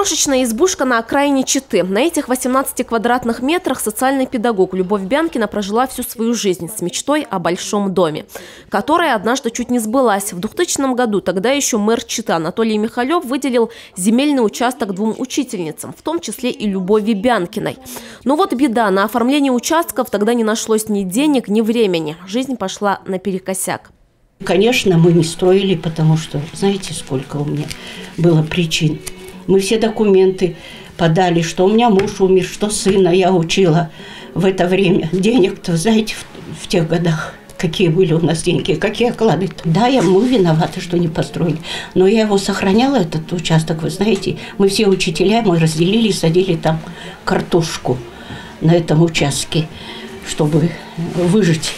Крошечная избушка на окраине Читы. На этих 18 квадратных метрах социальный педагог Любовь Бянкина прожила всю свою жизнь с мечтой о большом доме, которая однажды чуть не сбылась. В 2000 году тогда еще мэр Читы Анатолий Михалев выделил земельный участок двум учительницам, в том числе и Любови Бянкиной. Но вот беда, на оформление участков тогда не нашлось ни денег, ни времени. Жизнь пошла наперекосяк. Конечно, мы не строили, потому что, знаете, сколько у меня было причин. Мы все документы подали, что у меня муж умер, что сына я учила в это время. Денег-то, знаете, в тех годах, какие были у нас деньги, какие оклады-то. Да, мы виноваты, что не построили, но я его сохраняла, этот участок, вы знаете. Мы все учителя, мы разделили и садили там картошку на этом участке, чтобы выжить.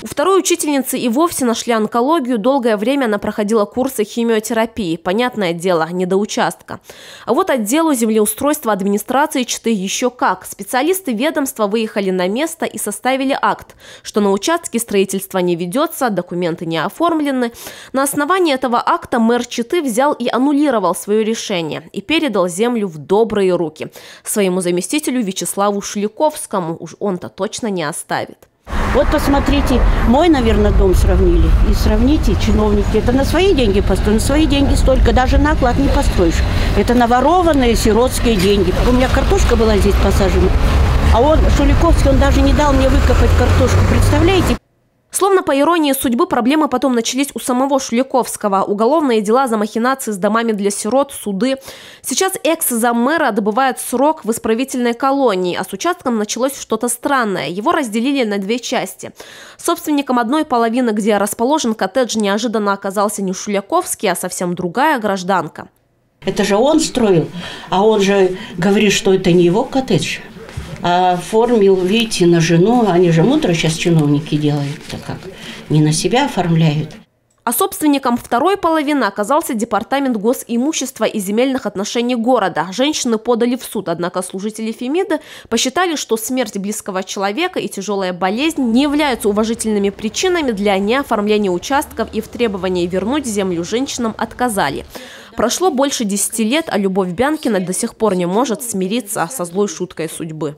У второй учительницы и вовсе нашли онкологию. Долгое время она проходила курсы химиотерапии. Понятное дело, не до участка. А вот отделу землеустройства администрации Читы еще как. Специалисты ведомства выехали на место и составили акт, что на участке строительство не ведется, документы не оформлены. На основании этого акта мэр Читы взял и аннулировал свое решение и передал землю в добрые руки своему заместителю Вячеславу Шуляковскому. Уж он-то точно не оставит. Вот посмотрите, мой, наверное, дом сравнили. И сравните, чиновники, это на свои деньги построили, на свои деньги столько, даже на оклад не построишь. Это наворованные сиротские деньги. У меня картошка была здесь посажена, а он, Шуляковский, он даже не дал мне выкопать картошку, представляете? Словно по иронии судьбы, проблемы потом начались у самого Шуляковского. Уголовные дела за махинации с домами для сирот, суды. Сейчас экс-заммэра добывает срок в исправительной колонии, а с участком началось что-то странное. Его разделили на две части. Собственником одной половины, где расположен коттедж, неожиданно оказался не Шуляковский, а совсем другая гражданка. Это же он строил, а он же говорит, что это не его коттедж. Оформил, видите, на жену. Они же мудро сейчас чиновники делают, так как не на себя оформляют. А собственником второй половины оказался департамент госимущества и земельных отношений города. Женщины подали в суд, однако служители Фемиды посчитали, что смерть близкого человека и тяжелая болезнь не являются уважительными причинами для неоформления участков, и в требовании вернуть землю женщинам отказали. Прошло больше 10 лет, а Любовь Бянкина до сих пор не может смириться со злой шуткой судьбы.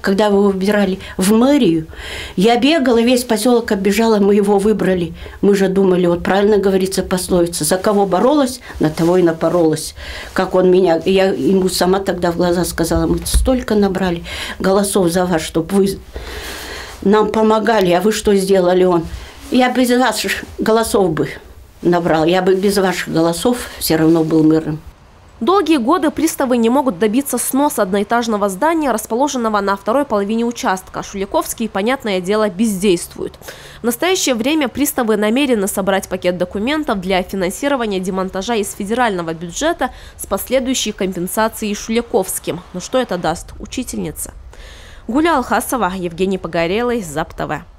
Когда его выбирали в мэрию, я бегала, весь поселок оббежала, мы его выбрали. Мы же думали, вот правильно говорится пословица, за кого боролась, на того и напоролась. Как он меня, я ему сама тогда в глаза сказала, мы столько набрали голосов за вас, чтобы вы нам помогали, а вы что сделали? Он, я без ваших голосов бы набрал, я бы без ваших голосов все равно был мэром. Долгие годы приставы не могут добиться сноса одноэтажного здания, расположенного на второй половине участка. Шуляковский, понятное дело, бездействует. В настоящее время приставы намерены собрать пакет документов для финансирования демонтажа из федерального бюджета с последующей компенсацией Шуляковским. Но что это даст учительнице? Гуля Альхасова, Евгений Погорелый, ЗАП-ТВ.